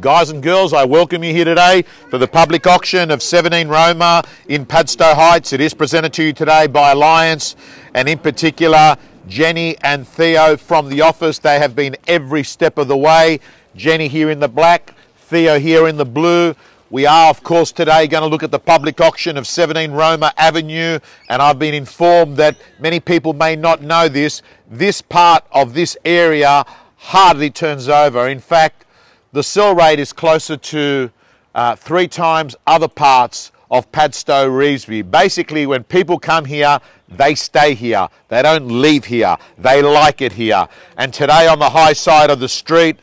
Guys and girls, I welcome you here today for the public auction of 17 Roma in Padstow Heights. It is presented to you today by Alliance, and in particular Jenny and Theo from the office. They have been every step of the way. Jenny here in the black, Theo here in the blue. We are, of course, today going to look at the public auction of 17 Roma Avenue, and I've been informed that many people may not know this. This part of this area hardly turns over. In fact, the sell rate is closer to 3 times other parts of Padstow Reevesby. Basically, when people come here, they stay here. They don't leave here. They like it here. And today on the high side of the street,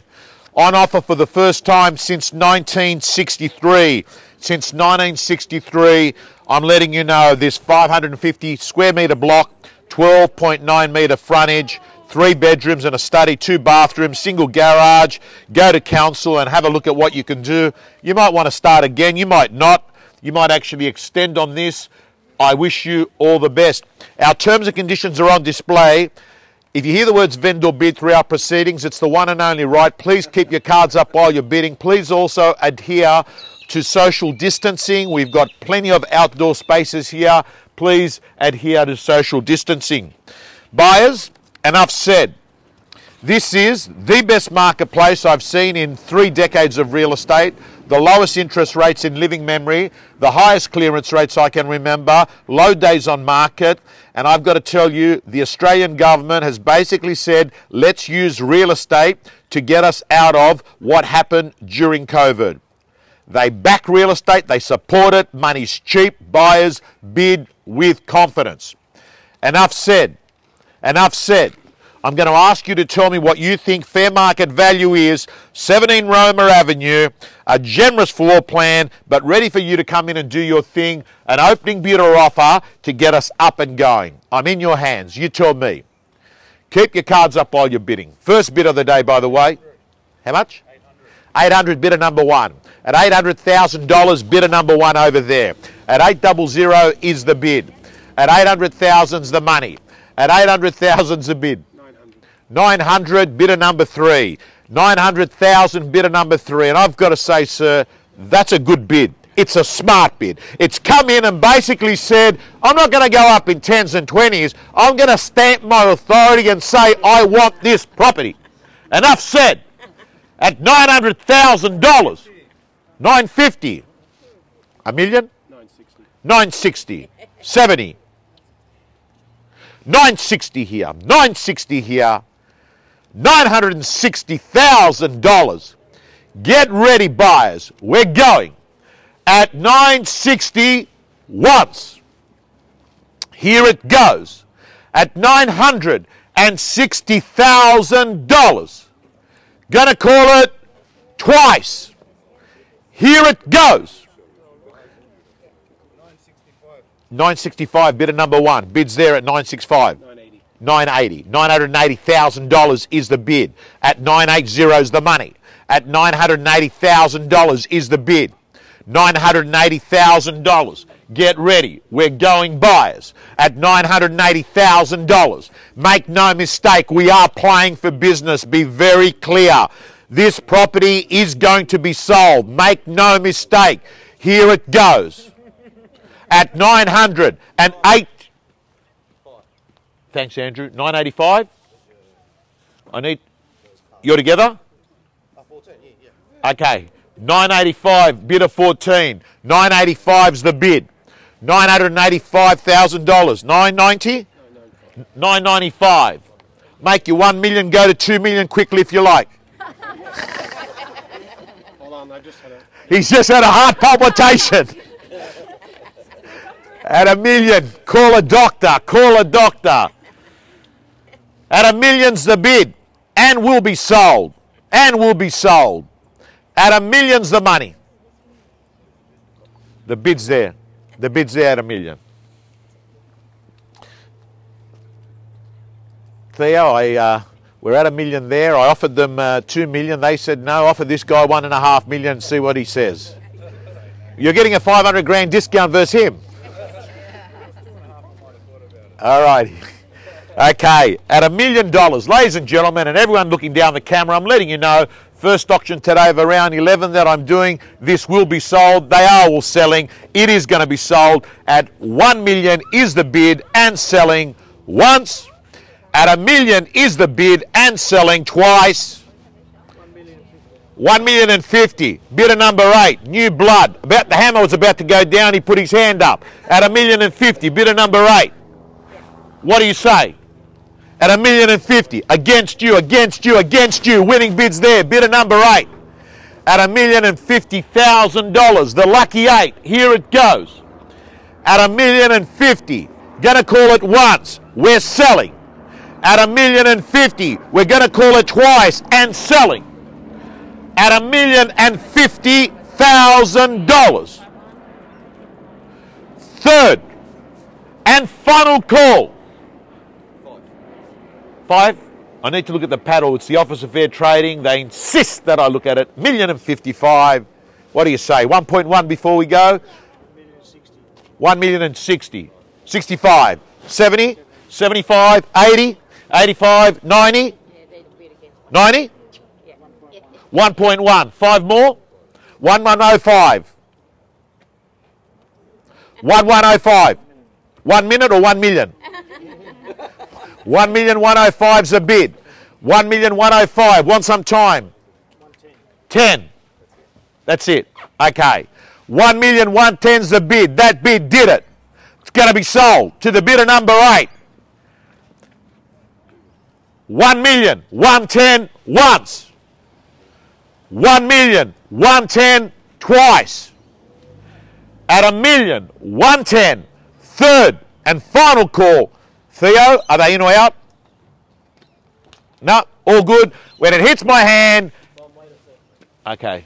on offer for the first time since 1963. Since 1963, I'm letting you know this 550 square metre block, 12.9 metre frontage, 3 bedrooms and a study, 2 bathrooms, single garage. Go to council and have a look at what you can do. You might want to start again, you might not. You might actually extend on this. I wish you all the best. Our terms and conditions are on display. If you hear the words vendor bid throughout proceedings, it's the one and only right. Please keep your cards up while you're bidding. Please also adhere to social distancing. We've got plenty of outdoor spaces here. Please adhere to social distancing. Buyers, enough said. This is the best marketplace I've seen in 3 decades of real estate. The lowest interest rates in living memory, the highest clearance rates I can remember, low days on market, and I've got to tell you, the Australian government has basically said, let's use real estate to get us out of what happened during COVID. They back real estate, they support it, money's cheap, buyers bid with confidence. Enough said. Enough said. I'm going to ask you to tell me what you think fair market value is. 17 Roma Avenue, a generous floor plan, but ready for you to come in and do your thing. An opening bid or offer to get us up and going. I'm in your hands. You tell me. Keep your cards up while you're bidding. First bid of the day, by the way. How much? 800 bidder number one. At $800,000, bidder number one over there. At 800 is the bid. At 800,000's the money. At 800,000's the bid. 900 bidder number 3. 900,000 bidder number 3. And I've got to say, sir, that's a good bid. It's a smart bid. It's come in and basically said, I'm not going to go up in 10s and 20s. I'm going to stamp my authority and say, I want this property. Enough said. At $900,000. $950. A million? 960. 960. 70. 960 here, 960 here, $960,000. Get ready, buyers. We're going at 960 once. Here it goes at $960,000. Gonna call it twice. Here it goes. 965, bidder number one. Bid's there at 965. 980. 980. $980,000 is the bid. At 980 is the money. At $980,000 is the bid. $980,000. Get ready. We're going buyers. At $980,000. Make no mistake, we are playing for business. Be very clear. This property is going to be sold. Make no mistake. Here it goes. At 908, thanks Andrew, 985, I need, you're together? Okay, 985, bid of 14, 985's the bid, $985,000, 990, 995, make your 1 million go to 2 million quickly if you like. Hold on, I just had a... He's just had a heart palpitation. At $1 million, call a doctor, call a doctor. At $1 million's the bid, and will be sold, and will be sold. At $1 million's the money. The bid's there at $1 million. Theo, we're at $1 million there. I offered them 2 million. They said no, offer this guy 1.5 million and see what he says. You're getting a 500 grand discount versus him. All right. Okay, at $1 million, ladies and gentlemen, and everyone looking down the camera, I'm letting you know First auction today of around 11 that I'm doing. This will be sold. They are all selling. It is going to be sold at 1 million is the bid and selling once. At a million is the bid and selling twice. 1,050,000. Bidder number 8, new blood. About the hammer was about to go down. He put his hand up. At 1,050,000. Bidder number 8. What do you say? At 1,050,000, against you, against you, against you. Winning bids there, bidder number 8. At $1,050,000, the lucky 8. Here it goes. At 1,050,000, gonna call it once. We're selling. At 1,050,000, we're gonna call it twice and selling. At $1,050,000. Third and final call. 5. I need to look at the paddle. It's the Office of Fair Trading. They insist that I look at it. 1,055,000. What do you say? 1.1 before we go? 1,060,000. 65. 70? 75? 80? 85? 90? 90? 1.1. 5 more? 1,105. 1,105. 1 minute or 1 million? 1,105's a bid. 1,105. Want some time? 10. That's it. Okay. 1,110's the bid. That bid did it. It's going to be sold to the bidder number 8. 1,110 once. 1,110 twice. At 1,110, third and final call. Theo, are they in or out? No, all good. When it hits my hand... Okay.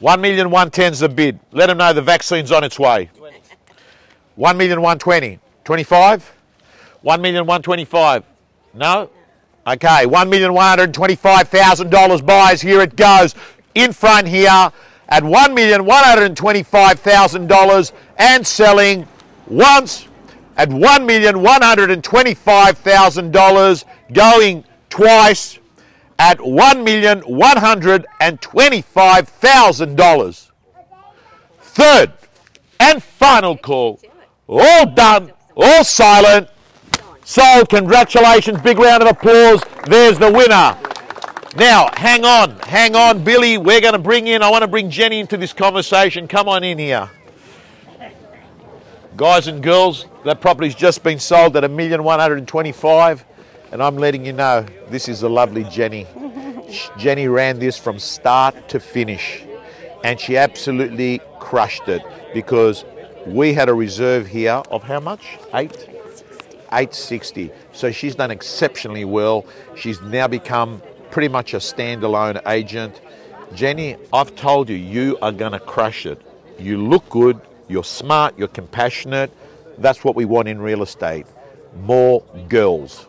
$1,110's the bid. Let them know the vaccine's on its way. 1,120,000. 25? 1,125,000. No? Okay, $1,125,000 buys. Here it goes. In front here. At $1,125,000 and selling once. At $1,125,000 going twice. At $1,125,000. Third and final call. All done, all silent. Sold, congratulations, big round of applause. There's the winner. Now, hang on, Billy, we're going to bring in, I want to bring Jenny into this conversation. Come on in here. Guys and girls, that property's just been sold at $1,125,000, and I'm letting you know, this is the lovely Jenny. Jenny ran this from start to finish, and she absolutely crushed it, because we had a reserve here of how much? 8? 860. So she's done exceptionally well. She's now become pretty much a standalone agent. Jenny, I've told you, you are going to crush it. You look good, you're smart, you're compassionate. That's what we want in real estate. More girls.